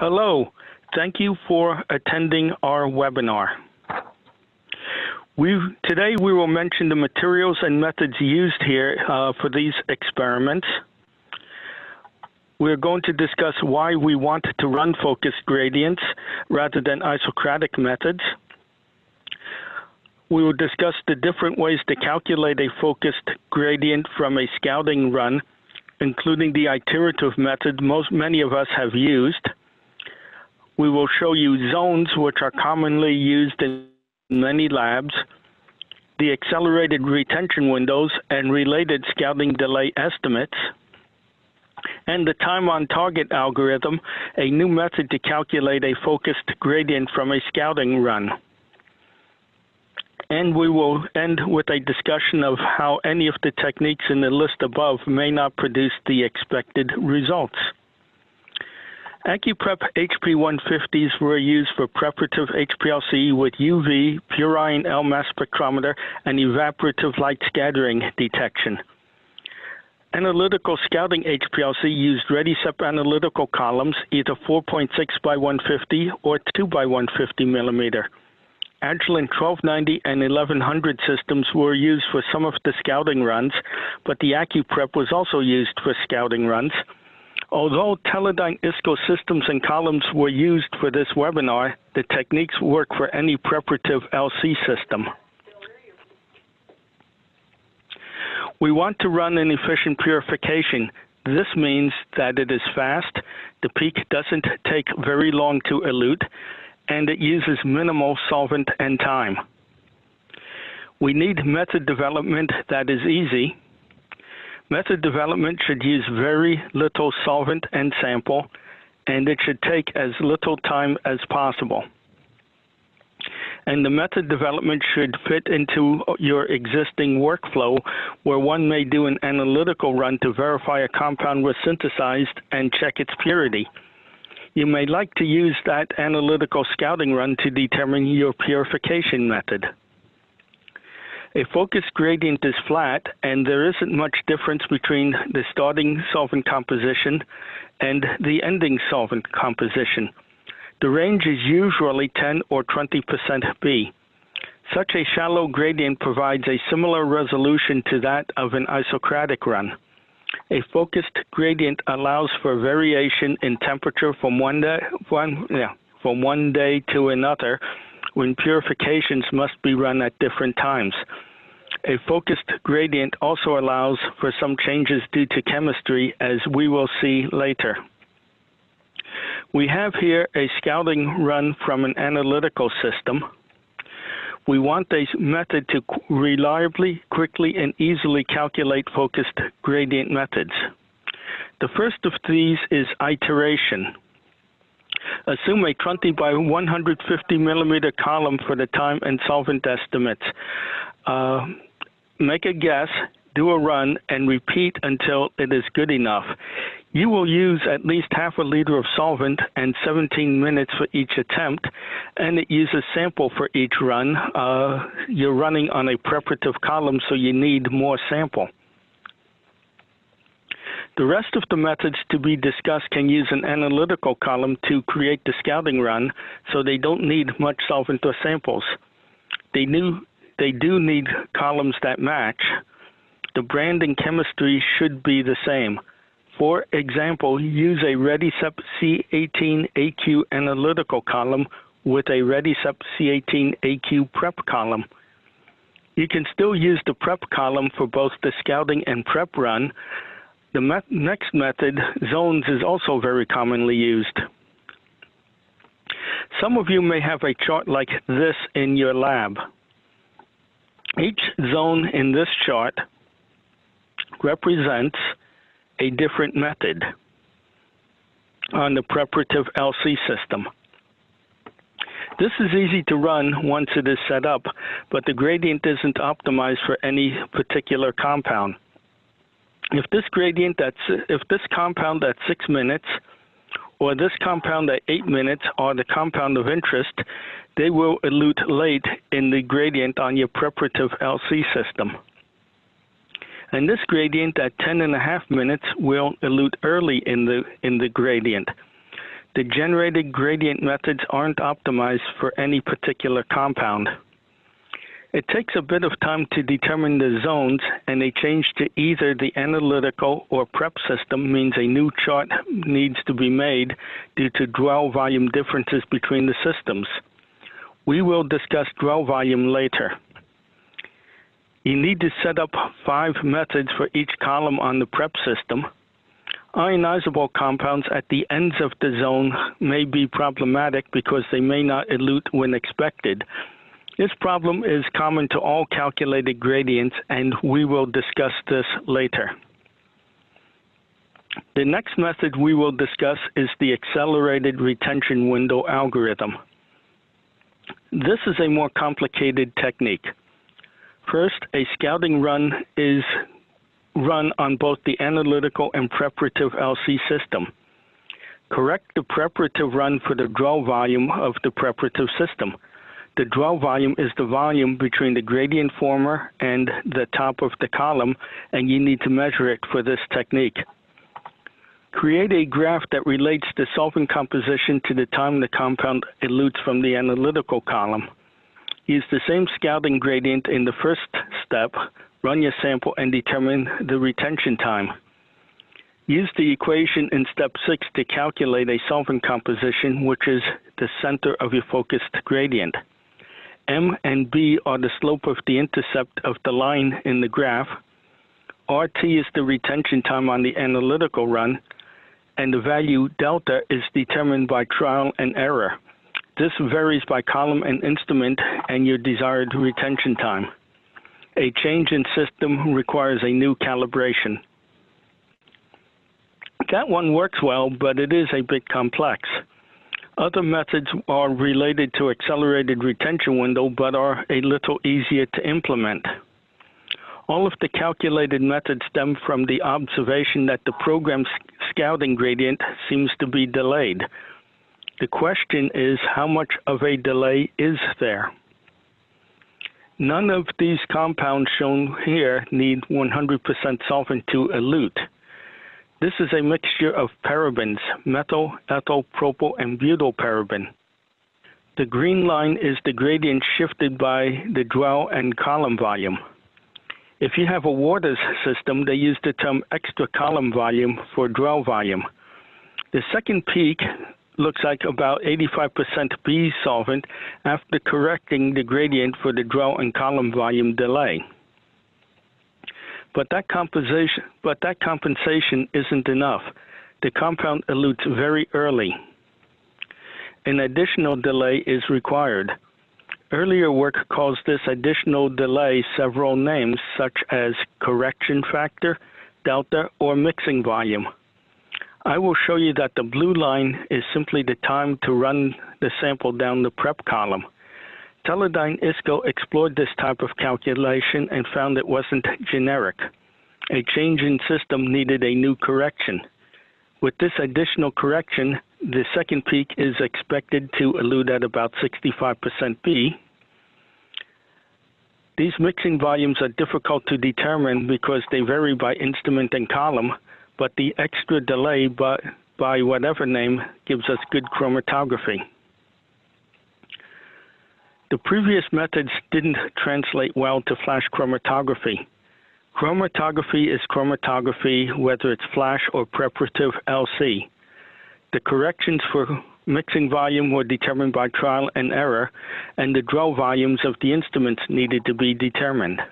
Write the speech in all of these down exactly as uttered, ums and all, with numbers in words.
Hello, thank you for attending our webinar. We, today we will mention the materials and methods used here uh, for these experiments. We're going to discuss why we want to run focused gradients rather than isocratic methods. We will discuss the different ways to calculate a focused gradient from a scouting run, including the iterative method most many of us have used. We will show you zones, which are commonly used in many labs, the accelerated retention windows and related scouting delay estimates, and the time on target algorithm, a new method to calculate a focused gradient from a scouting run. And we will end with a discussion of how any of the techniques in the list above may not produce the expected results. AcuPrep H P one fifties were used for preparative H P L C with U V, Purion L mass spectrometer, and evaporative light scattering detection. Analytical scouting H P L C used RediSep analytical columns, either four point six by one fifty or two by one fifty millimeter. Agilent twelve ninety and eleven hundred systems were used for some of the scouting runs, but the AcuPrep was also used for scouting runs. Although Teledyne ISCO systems and columns were used for this webinar, the techniques work for any preparative L C system. We want to run an efficient purification. This means that it is fast, the peak doesn't take very long to elute, and it uses minimal solvent and time. We need method development that is easy. Method development should use very little solvent and sample, and it should take as little time as possible. And the method development should fit into your existing workflow, where one may do an analytical run to verify a compound was synthesized and check its purity. You may like to use that analytical scouting run to determine your purification method. A focused gradient is flat, and there isn't much difference between the starting solvent composition and the ending solvent composition. The range is usually ten or twenty percent B. Such a shallow gradient provides a similar resolution to that of an isocratic run. A focused gradient allows for variation in temperature from one day, one, yeah, from one day to another, when purifications must be run at different times. A focused gradient also allows for some changes due to chemistry, as we will see later. We have here a scouting run from an analytical system. We want a method to reliably, quickly, and easily calculate focused gradient methods. The first of these is iteration. Assume a twenty by one hundred fifty millimeter column for the time and solvent estimates. Uh, make a guess, do a run, and repeat until it is good enough. You will use at least half a liter of solvent and seventeen minutes for each attempt, and it uses sample for each run. Uh, you're running on a preparative column, so you need more sample. The rest of the methods to be discussed can use an analytical column to create the scouting run, so they don't need much solvent or samples. They, knew, they do need columns that match. The brand and chemistry should be the same. For example, use a RediSep C eighteen A Q analytical column with a RediSep C eighteen A Q prep column. You can still use the prep column for both the scouting and prep run. The me- next method, zones, is also very commonly used. Some of you may have a chart like this in your lab. Each zone in this chart represents a different method on the preparative L C system. This is easy to run once it is set up, but the gradient isn't optimized for any particular compound. If this gradient, that's, if this compound at six minutes or this compound at eight minutes are the compound of interest, they will elute late in the gradient on your preparative L C system. And this gradient at ten and a half minutes will elute early in the in the gradient. The generated gradient methods aren't optimized for any particular compound. It takes a bit of time to determine the zones, and a change to either the analytical or prep system means a new chart needs to be made due to dwell volume differences between the systems. We will discuss dwell volume later. You need to set up five methods for each column on the prep system. Ionizable compounds at the ends of the zone may be problematic because they may not elute when expected. This problem is common to all calculated gradients, and we will discuss this later. The next method we will discuss is the accelerated retention window algorithm. This is a more complicated technique. First, a scouting run is run on both the analytical and preparative L C system. Correct the preparative run for the dwell volume of the preparative system. The dwell volume is the volume between the gradient former and the top of the column, and you need to measure it for this technique. Create a graph that relates the solvent composition to the time the compound elutes from the analytical column. Use the same scouting gradient in the first step, run your sample, and determine the retention time. Use the equation in step six to calculate a solvent composition, which is the center of your focused gradient. M and B are the slope of the intercept of the line in the graph. R T is the retention time on the analytical run, and the value delta is determined by trial and error. This varies by column and instrument and your desired retention time. A change in system requires a new calibration. That one works well, but it is a bit complex. Other methods are related to accelerated retention window, but are a little easier to implement. All of the calculated methods stem from the observation that the program's scouting gradient seems to be delayed. The question is, how much of a delay is there? None of these compounds shown here need one hundred percent solvent to elute. This is a mixture of parabens, methyl, ethyl, propyl, and butyl paraben. The green line is the gradient shifted by the dwell and column volume. If you have a Waters system, they use the term extra column volume for dwell volume. The second peak looks like about eighty-five percent B solvent after correcting the gradient for the dwell and column volume delay. But that compensation, but that compensation isn't enough. The compound elutes very early. An additional delay is required. Earlier work calls this additional delay several names, such as correction factor, delta, or mixing volume. I will show you that the blue line is simply the time to run the sample down the prep column. Teledyne ISCO explored this type of calculation and found it wasn't generic. A change in system needed a new correction. With this additional correction, the second peak is expected to elute at about sixty-five percent B. These mixing volumes are difficult to determine because they vary by instrument and column, but the extra delay by, by whatever name gives us good chromatography. The previous methods didn't translate well to flash chromatography. Chromatography is chromatography, whether it's flash or preparative L C. The corrections for mixing volume were determined by trial and error, and the dwell volumes of the instruments needed to be determined.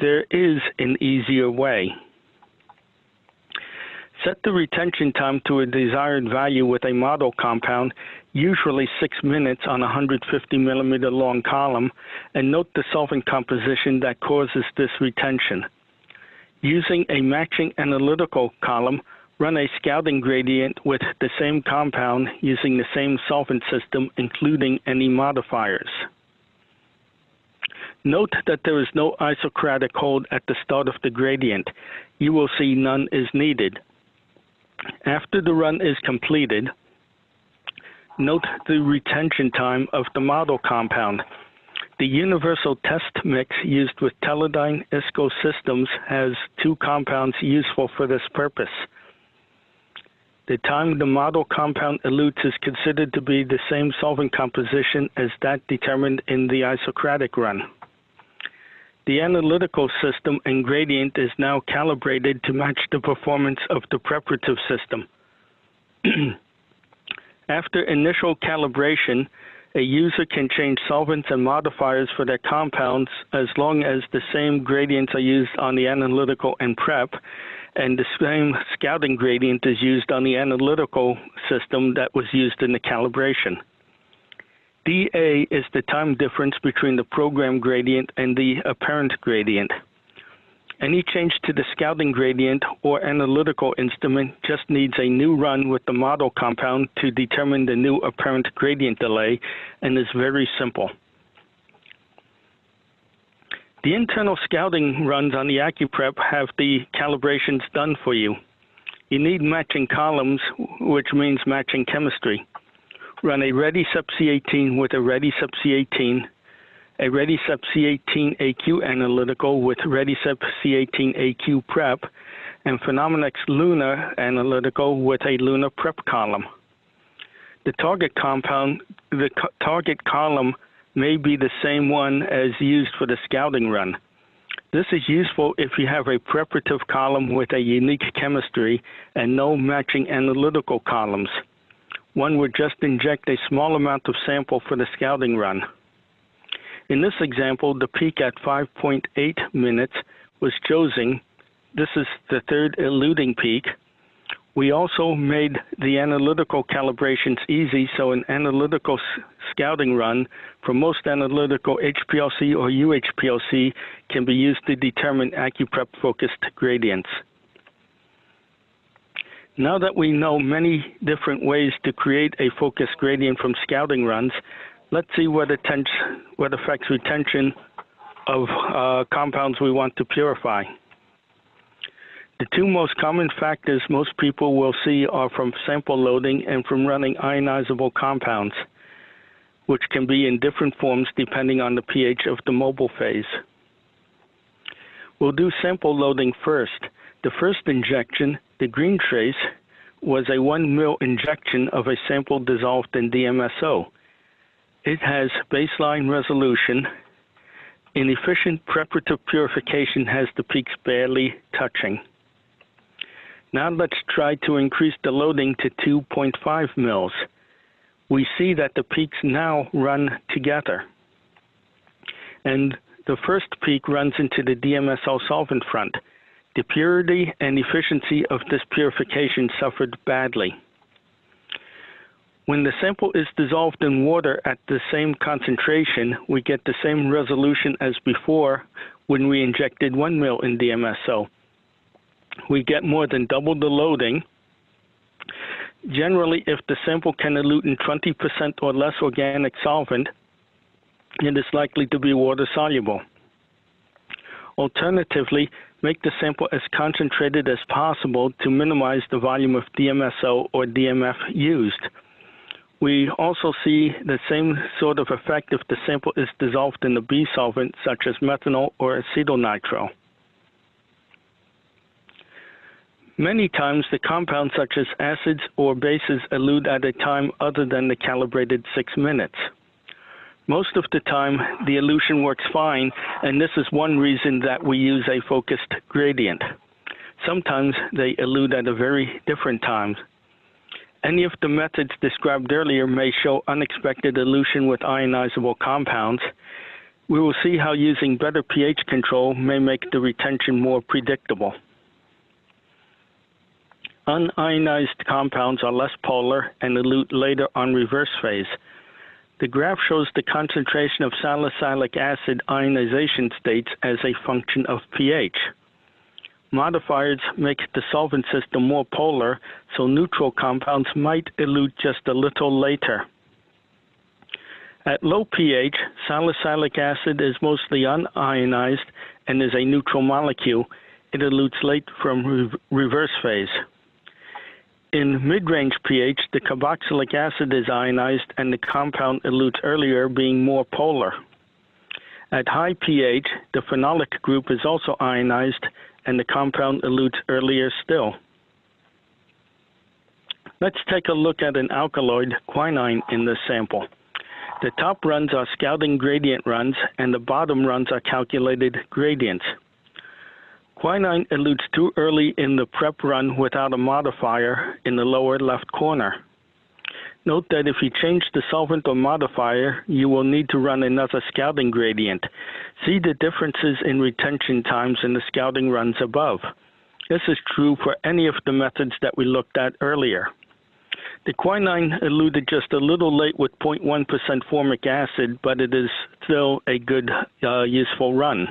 There is an easier way. Set the retention time to a desired value with a model compound, usually six minutes on a one hundred fifty millimeter long column, and note the solvent composition that causes this retention. Using a matching analytical column, run a scouting gradient with the same compound using the same solvent system, including any modifiers. Note that there is no isocratic hold at the start of the gradient. You will see none is needed. After the run is completed, note the retention time of the model compound. The universal test mix used with Teledyne ISCO systems has two compounds useful for this purpose. The time the model compound elutes is considered to be the same solvent composition as that determined in the isocratic run. The analytical system and gradient is now calibrated to match the performance of the preparative system. After initial calibration, a user can change solvents and modifiers for their compounds as long as the same gradients are used on the analytical and prep, and the same scouting gradient is used on the analytical system that was used in the calibration. dA is the time difference between the program gradient and the apparent gradient. Any change to the scouting gradient or analytical instrument just needs a new run with the model compound to determine the new apparent gradient delay, and is very simple. The internal scouting runs on the AcuPrep have the calibrations done for you. You need matching columns, which means matching chemistry. Run a RediSep C eighteen with a RediSep C eighteen, a RediSep C eighteen A Q analytical with RediSep C eighteen A Q prep, and Phenomenex Luna analytical with a Luna prep column. The target compound, the co target column may be the same one as used for the scouting run. This is useful if you have a preparative column with a unique chemistry and no matching analytical columns. One would just inject a small amount of sample for the scouting run. In this example, the peak at five point eight minutes was chosen. This is the third eluting peak. We also made the analytical calibrations easy, so an analytical scouting run for most analytical H P L C or U H P L C can be used to determine AcuPrep-focused gradients. Now that we know many different ways to create a focused gradient from scouting runs, let's see what, what affects retention of uh, compounds we want to purify. The two most common factors most people will see are from sample loading and from running ionizable compounds, which can be in different forms depending on the pH of the mobile phase. We'll do sample loading first. The first injection, the green trace, was a one mil injection of a sample dissolved in D M S O. It has baseline resolution. Inefficient preparative purification has the peaks barely touching. Now let's try to increase the loading to two point five mils. We see that the peaks now run together. And the first peak runs into the D M S O solvent front. The purity and efficiency of this purification suffered badly. When the sample is dissolved in water at the same concentration, we get the same resolution as before when we injected one mil in D M S O. We get more than double the loading. Generally, if the sample can elute in twenty percent or less organic solvent, it is likely to be water soluble. Alternatively, make the sample as concentrated as possible to minimize the volume of D M S O or D M F used. We also see the same sort of effect if the sample is dissolved in a B solvent, such as methanol or acetonitrile. Many times, the compounds such as acids or bases elute at a time other than the calibrated six minutes. Most of the time, the elution works fine, and this is one reason that we use a focused gradient. Sometimes they elute at a very different time. Any of the methods described earlier may show unexpected elution with ionizable compounds. We will see how using better pH control may make the retention more predictable. Unionized compounds are less polar and elute later on reverse phase. The graph shows the concentration of salicylic acid ionization states as a function of pH. Modifiers make the solvent system more polar, so neutral compounds might elute just a little later. At low pH, salicylic acid is mostly unionized and is a neutral molecule. It elutes late from re reverse phase. In mid-range pH, the carboxylic acid is ionized and the compound elutes earlier, being more polar. At high pH, the phenolic group is also ionized, and the compound elutes earlier still. Let's take a look at an alkaloid, quinine, in this sample. The top runs are scouting gradient runs, and the bottom runs are calculated gradients. Quinine elutes too early in the prep run without a modifier in the lower left corner. Note that if you change the solvent or modifier, you will need to run another scouting gradient. See the differences in retention times in the scouting runs above. This is true for any of the methods that we looked at earlier. The quinine eluted just a little late with zero point one percent formic acid, but it is still a good, uh, useful run.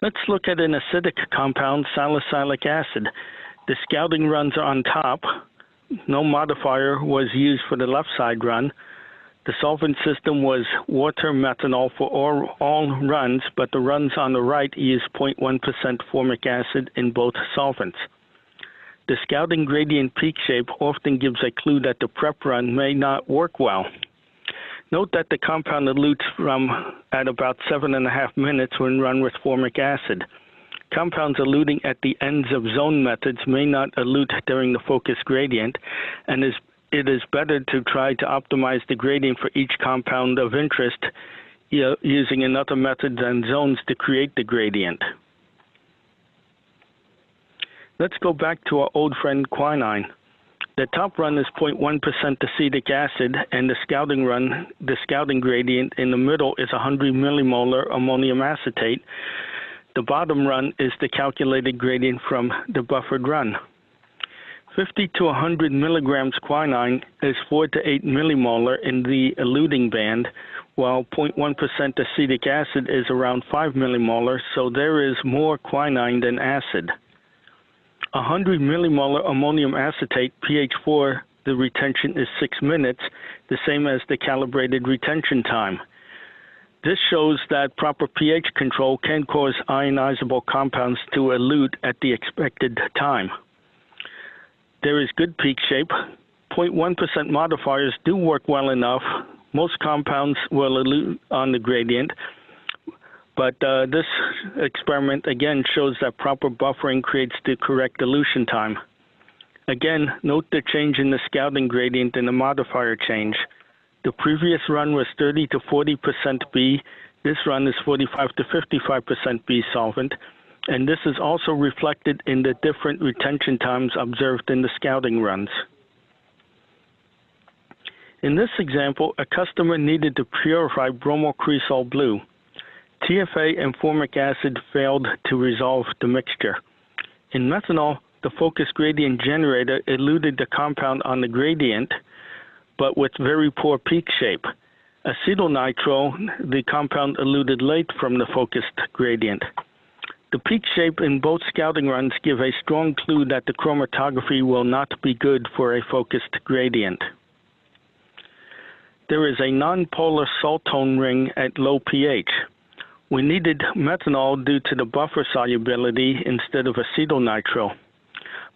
Let's look at an acidic compound, salicylic acid. The scouting runs are on top. No modifier was used for the left side run. The solvent system was water methanol for all, all runs, but the runs on the right used zero point one percent formic acid in both solvents. The scouting gradient peak shape often gives a clue that the prep run may not work well. Note that the compound elutes from at about seven and a half minutes when run with formic acid. Compounds eluting at the ends of zone methods may not elute during the focus gradient, and is, it is better to try to optimize the gradient for each compound of interest using another method than zones to create the gradient. Let's go back to our old friend quinine. The top run is zero point one percent acetic acid, and the scouting run, the scouting gradient in the middle is one hundred millimolar ammonium acetate. The bottom run is the calculated gradient from the buffered run. fifty to one hundred milligrams quinine is four to eight millimolar in the eluting band, while zero point one percent acetic acid is around five millimolar, so there is more quinine than acid. one hundred millimolar ammonium acetate, pH four, the retention is six minutes, the same as the calibrated retention time. This shows that proper pH control can cause ionizable compounds to elute at the expected time. There is good peak shape. zero point one percent modifiers do work well enough. Most compounds will elute on the gradient, but uh, this experiment again shows that proper buffering creates the correct elution time. Again, note the change in the scouting gradient and the modifier change. The previous run was thirty to forty percent B, this run is forty-five to fifty-five percent B solvent, and this is also reflected in the different retention times observed in the scouting runs. In this example, a customer needed to purify bromocresol blue. T F A and formic acid failed to resolve the mixture. In methanol, the focus gradient generator eluted the compound on the gradient, but with very poor peak shape. Acetonitrile, the compound eluted late from the focused gradient. The peak shape in both scouting runs give a strong clue that the chromatography will not be good for a focused gradient. There is a nonpolar salt tone ring at low pH. We needed methanol due to the buffer solubility instead of acetonitrile.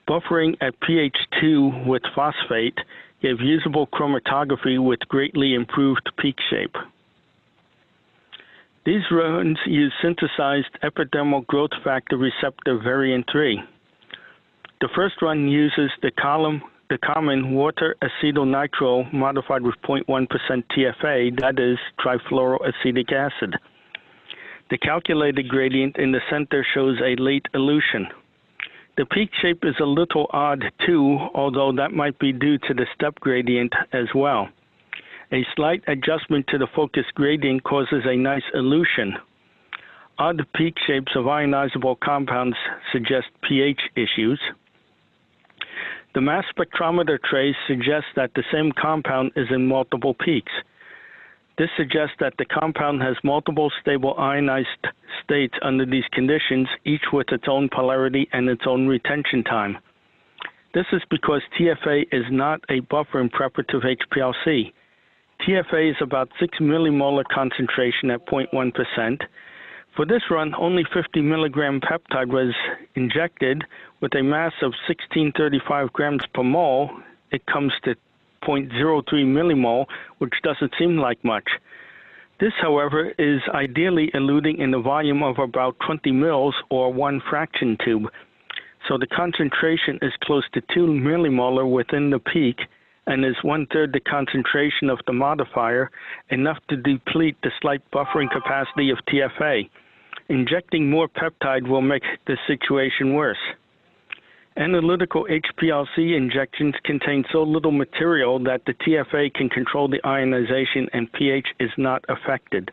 Buffering at pH two with phosphate gave usable chromatography with greatly improved peak shape. These runs use synthesized epidermal growth factor receptor variant three. The first run uses the column, the common water acetonitrile modified with zero point one percent T F A, that is trifluoroacetic acid. The calculated gradient in the center shows a late elution. The peak shape is a little odd too, although that might be due to the step gradient as well. A slight adjustment to the focus gradient causes a nice elution. Odd peak shapes of ionizable compounds suggest pH issues. The mass spectrometer trace suggests that the same compound is in multiple peaks. This suggests that the compound has multiple stable ionized states under these conditions, each with its own polarity and its own retention time. This is because T F A is not a buffer in preparative H P L C. T F A is about six millimolar concentration at zero point one percent. For this run, only fifty milligram peptide was injected. With a mass of sixteen thirty-five grams per mole, it comes to zero point zero three millimole, which doesn't seem like much. This, however, is ideally eluting in the volume of about twenty mils or one fraction tube. So the concentration is close to two millimolar within the peak and is one-third the concentration of the modifier, enough to deplete the slight buffering capacity of T F A. Injecting more peptide will make the situation worse. Analytical H P L C injections contain so little material that the T F A can control the ionization and pH is not affected.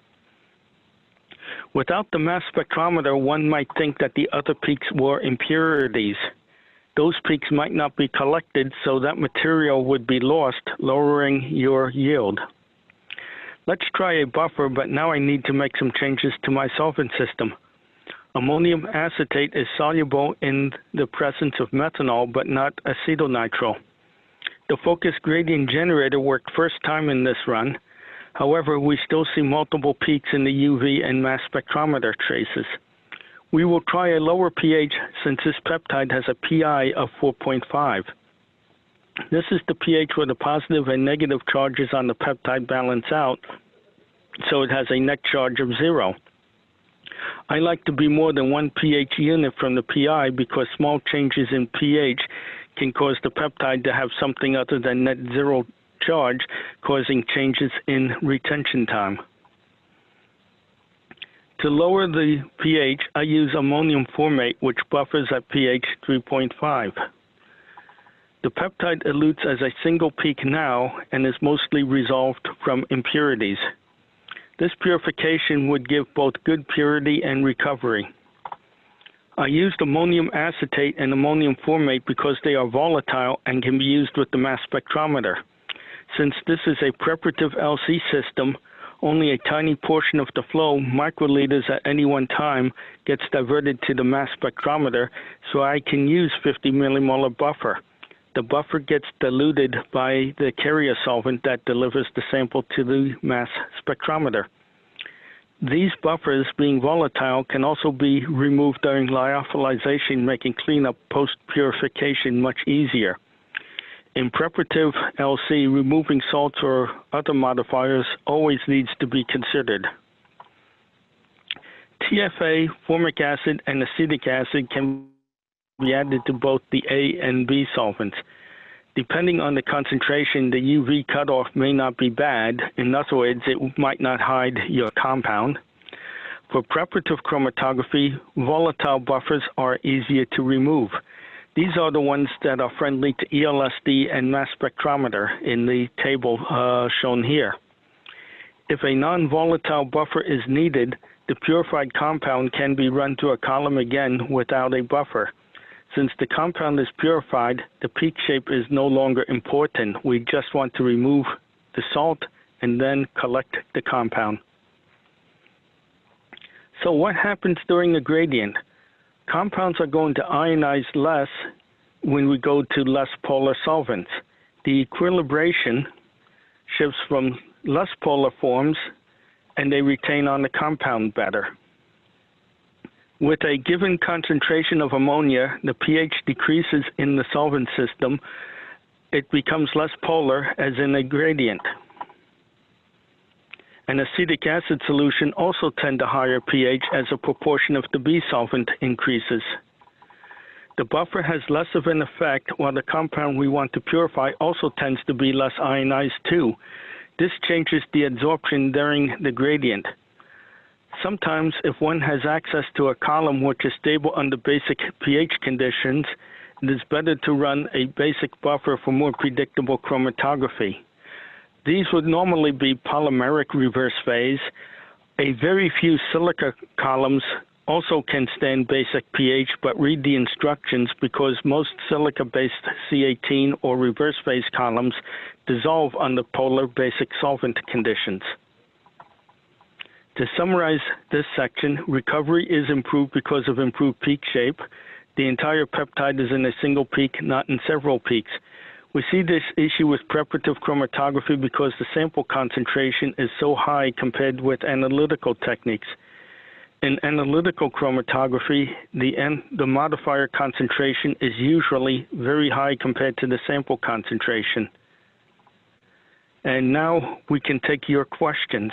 Without the mass spectrometer, one might think that the other peaks were impurities. Those peaks might not be collected, so that material would be lost, lowering your yield. Let's try a buffer, but now I need to make some changes to my solvent system. Ammonium acetate is soluble in the presence of methanol, but not acetonitrile. The focus gradient generator worked first time in this run. However, we still see multiple peaks in the U V and mass spectrometer traces. We will try a lower pH since this peptide has a pI of four point five. This is the pH where the positive and negative charges on the peptide balance out, so it has a net charge of zero. I like to be more than one pH unit from the pI because small changes in pH can cause the peptide to have something other than net zero charge, causing changes in retention time. To lower the pH, I use ammonium formate, which buffers at pH three point five. The peptide elutes as a single peak now and is mostly resolved from impurities. This purification would give both good purity and recovery. I used ammonium acetate and ammonium formate because they are volatile and can be used with the mass spectrometer. Since this is a preparative L C system, only a tiny portion of the flow, microliters at any one time, gets diverted to the mass spectrometer, so I can use fifty millimolar buffer. The buffer gets diluted by the carrier solvent that delivers the sample to the mass spectrometer. These buffers, being volatile, can also be removed during lyophilization, making cleanup post-purification much easier. In preparative L C, removing salts or other modifiers always needs to be considered. T F A, formic acid, and acetic acid can be added to both the A and B solvents. Depending on the concentration, the U V cutoff may not be bad. In other words, it might not hide your compound. For preparative chromatography, volatile buffers are easier to remove. These are the ones that are friendly to E L S D and mass spectrometer in the table uh, shown here. If a non-volatile buffer is needed, the purified compound can be run through a column again without a buffer. Since the compound is purified, the peak shape is no longer important. We just want to remove the salt and then collect the compound. So what happens during the gradient? Compounds are going to ionize less when we go to less polar solvents. The equilibration shifts from less polar forms and they retain on the compound better. With a given concentration of ammonia, the pH decreases in the solvent system. It becomes less polar, as in a gradient. An acetic acid solution also tends to higher pH as a proportion of the B solvent increases. The buffer has less of an effect, while the compound we want to purify also tends to be less ionized too. This changes the adsorption during the gradient. Sometimes, if one has access to a column which is stable under basic pH conditions, it is better to run a basic buffer for more predictable chromatography. These would normally be polymeric reverse phase. A very few silica columns also can stand basic pH, but read the instructions because most silica-based C eighteen or reverse phase columns dissolve under polar basic solvent conditions. To summarize this section, recovery is improved because of improved peak shape. The entire peptide is in a single peak, not in several peaks. We see this issue with preparative chromatography because the sample concentration is so high compared with analytical techniques. In analytical chromatography, the, en the modifier concentration is usually very high compared to the sample concentration. And now we can take your questions.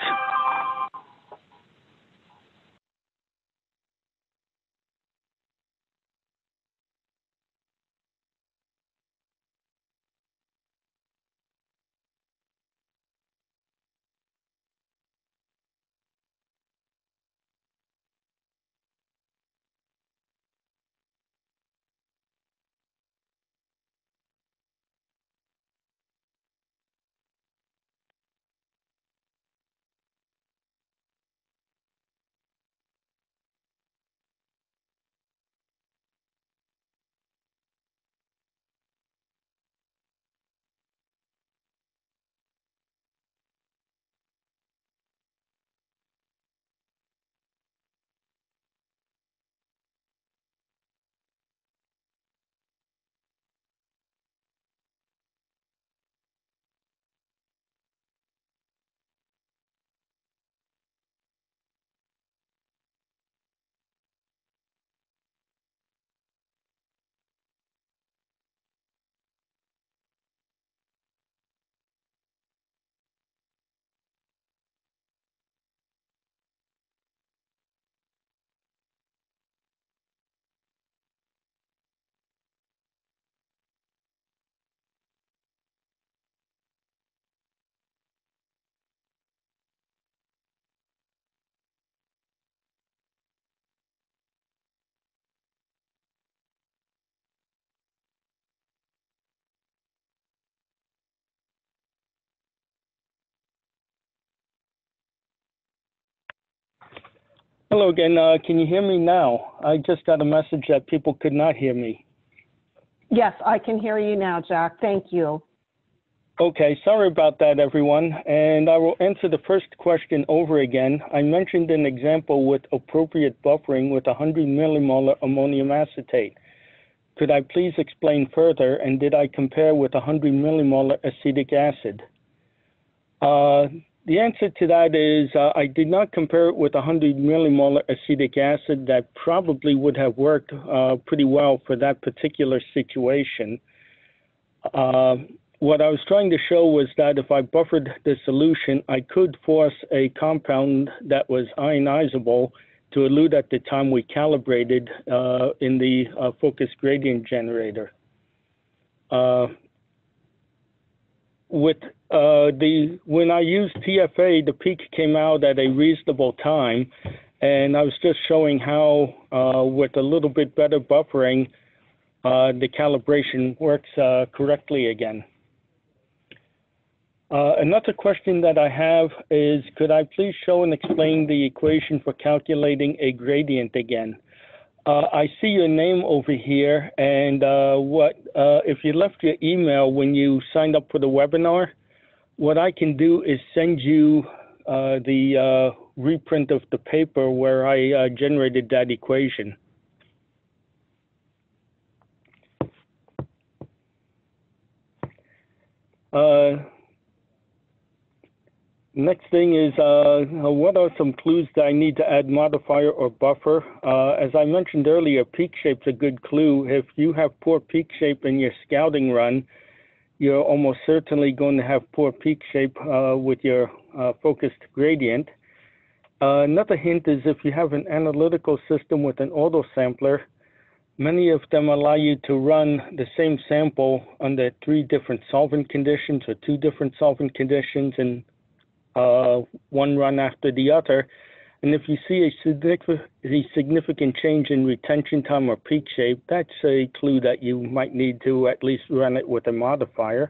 Hello again. Uh, can you hear me now? I just got a message that people could not hear me. Yes, I can hear you now, Jack. Thank you. Okay, sorry about that, everyone. And I will answer the first question over again. I mentioned an example with appropriate buffering with one hundred millimolar ammonium acetate. Could I please explain further, and did I compare with one hundred millimolar acetic acid? Uh, the answer to that is uh, I did not compare it with one hundred millimolar acetic acid. That probably would have worked uh, pretty well for that particular situation. Uh, what I was trying to show was that if I buffered the solution, I could force a compound that was ionizable to elute at the time we calibrated uh, in the uh, focus gradient generator. Uh, with uh, the when I used T F A, the peak came out at a reasonable time, and I was just showing how uh, with a little bit better buffering, uh, the calibration works uh, correctly again. Uh, another question that I have is, could I please show and explain the equation for calculating a gradient again? Uh, I see your name over here, and uh, what uh, if you left your email when you signed up for the webinar, what I can do is send you uh, the uh, reprint of the paper where I uh, generated that equation. Uh, Next thing is, uh, what are some clues that I need to add modifier or buffer? Uh, as I mentioned earlier, peak shape's a good clue. If you have poor peak shape in your scouting run, you're almost certainly going to have poor peak shape uh, with your uh, focused gradient. Uh, another hint is if you have an analytical system with an auto sampler, many of them allow you to run the same sample under three different solvent conditions or two different solvent conditions, and Uh, one run after the other, and if you see a significant change in retention time or peak shape, that's a clue that you might need to at least run it with a modifier.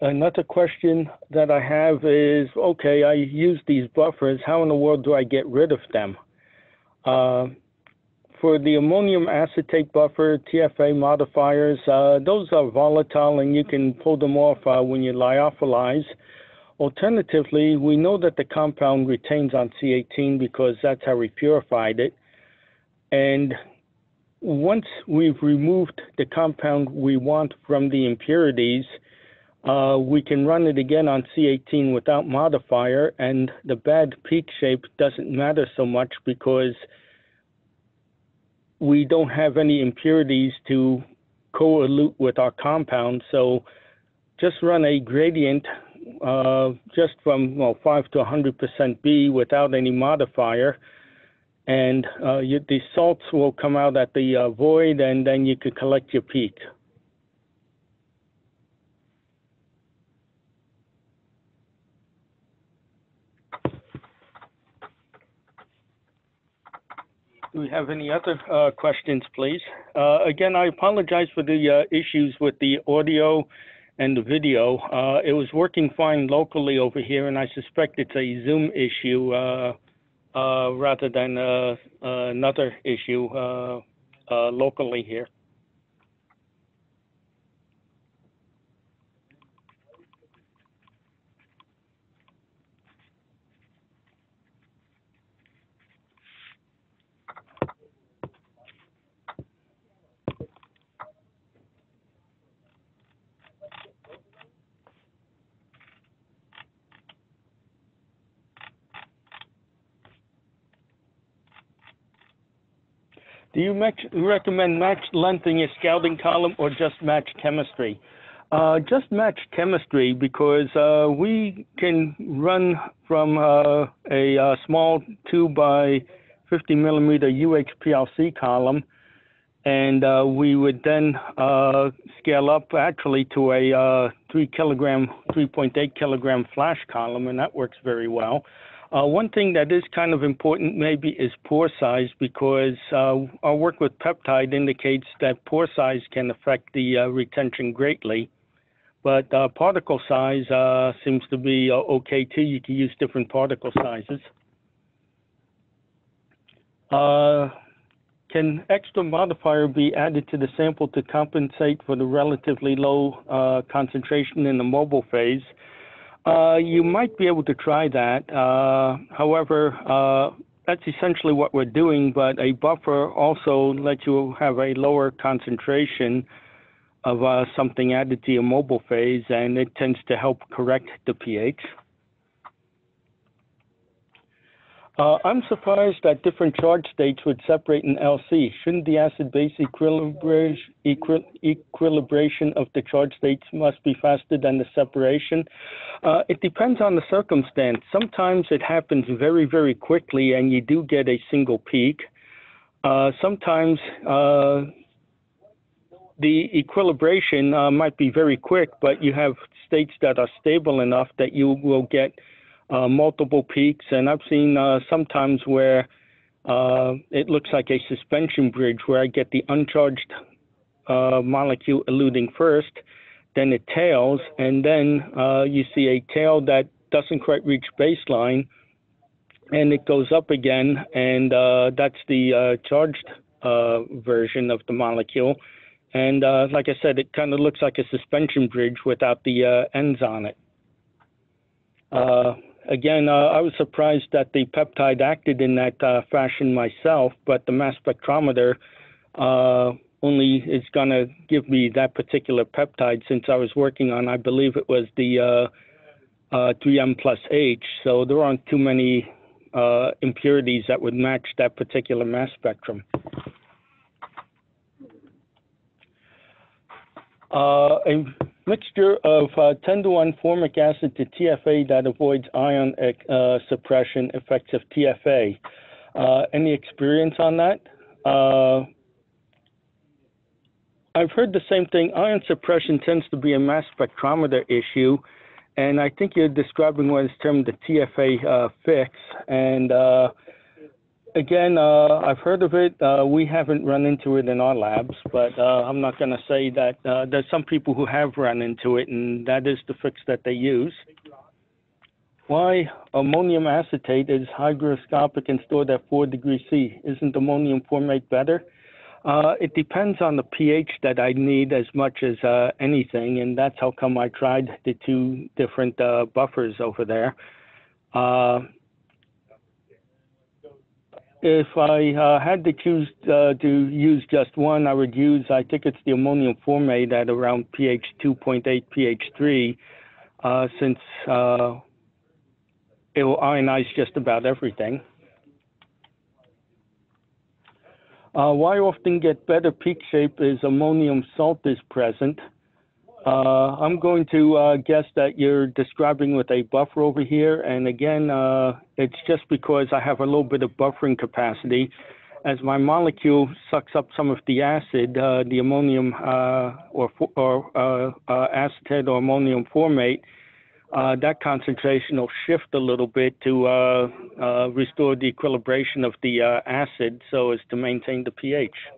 Another question that I have is, okay, I use these buffers, how in the world do I get rid of them? Uh, For the ammonium acetate buffer, T F A modifiers, uh, those are volatile and you can pull them off uh, when you lyophilize. Alternatively, we know that the compound retains on C eighteen because that's how we purified it. And once we've removed the compound we want from the impurities, uh, we can run it again on C eighteen without modifier, and the bad peak shape doesn't matter so much because we don't have any impurities to co-elute with our compound. So just run a gradient uh, just from well, five to one hundred percent B without any modifier. And uh, you, the salts will come out at the uh, void, and then you could collect your peak. Do we have any other uh, questions, please? Uh, again, I apologize for the uh, issues with the audio and the video. Uh, it was working fine locally over here, and I suspect it's a Zoom issue uh, uh, rather than uh, another issue uh, uh, locally here. Do you match, recommend match length in your scouting column or just match chemistry? Uh, just match chemistry because uh, we can run from uh, a, a small two by fifty millimeter U H P L C column, and uh, we would then uh, scale up actually to a uh, three kilogram, three point eight kilogram flash column, and that works very well. Uh, one thing that is kind of important maybe is pore size, because uh, our work with peptide indicates that pore size can affect the uh, retention greatly, but uh, particle size uh, seems to be uh, okay too. You can use different particle sizes. Uh, can extra modifier be added to the sample to compensate for the relatively low uh, concentration in the mobile phase? Uh, you might be able to try that. Uh, however, uh, that's essentially what we're doing, but a buffer also lets you have a lower concentration of uh, something added to your mobile phase, and it tends to help correct the pH. Uh, I'm surprised that different charge states would separate in L C. Shouldn't the acid-base equilibra equi equilibration of the charge states must be faster than the separation? Uh, it depends on the circumstance. Sometimes it happens very, very quickly and you do get a single peak. Uh, sometimes uh, the equilibration uh, might be very quick, but you have states that are stable enough that you will get Uh, multiple peaks, and I've seen uh, sometimes where uh, it looks like a suspension bridge where I get the uncharged uh, molecule eluting first, then it tails, and then uh, you see a tail that doesn't quite reach baseline, and it goes up again, and uh, that's the uh, charged uh, version of the molecule. And uh, like I said, it kind of looks like a suspension bridge without the uh, ends on it. Uh, Again, uh, I was surprised that the peptide acted in that uh, fashion myself, but the mass spectrometer uh, only is going to give me that particular peptide since I was working on, I believe it was the uh, uh, three M plus H, so there aren't too many uh, impurities that would match that particular mass spectrum. Uh, a mixture of uh, ten to one formic acid to T F A that avoids ion uh, suppression effects of T F A. Uh, any experience on that? Uh, I've heard the same thing. Ion suppression tends to be a mass spectrometer issue, and I think you're describing what is termed the T F A uh, fix. And uh, again, uh, I've heard of it. Uh, we haven't run into it in our labs, but uh, I'm not going to say that uh, there's some people who have run into it, and that is the fix that they use. Why ammonium acetate is hygroscopic and stored at four degrees C? Isn't ammonium formate better? Uh, it depends on the pH that I need as much as uh, anything, and that's how come I tried the two different uh, buffers over there. Uh, If I uh, had to choose uh, to use just one, I would use, I think it's the ammonium formate at around pH two point eight, pH three, uh, since uh, it will ionize just about everything. Uh, why often get better peak shape is ammonium salt is present. Uh, I'm going to uh, guess that you're describing with a buffer over here. And again, uh, it's just because I have a little bit of buffering capacity. As my molecule sucks up some of the acid, uh, the ammonium uh, or, or uh, uh, acetate or ammonium formate, uh, that concentration will shift a little bit to uh, uh, restore the equilibration of the uh, acid so as to maintain the pH.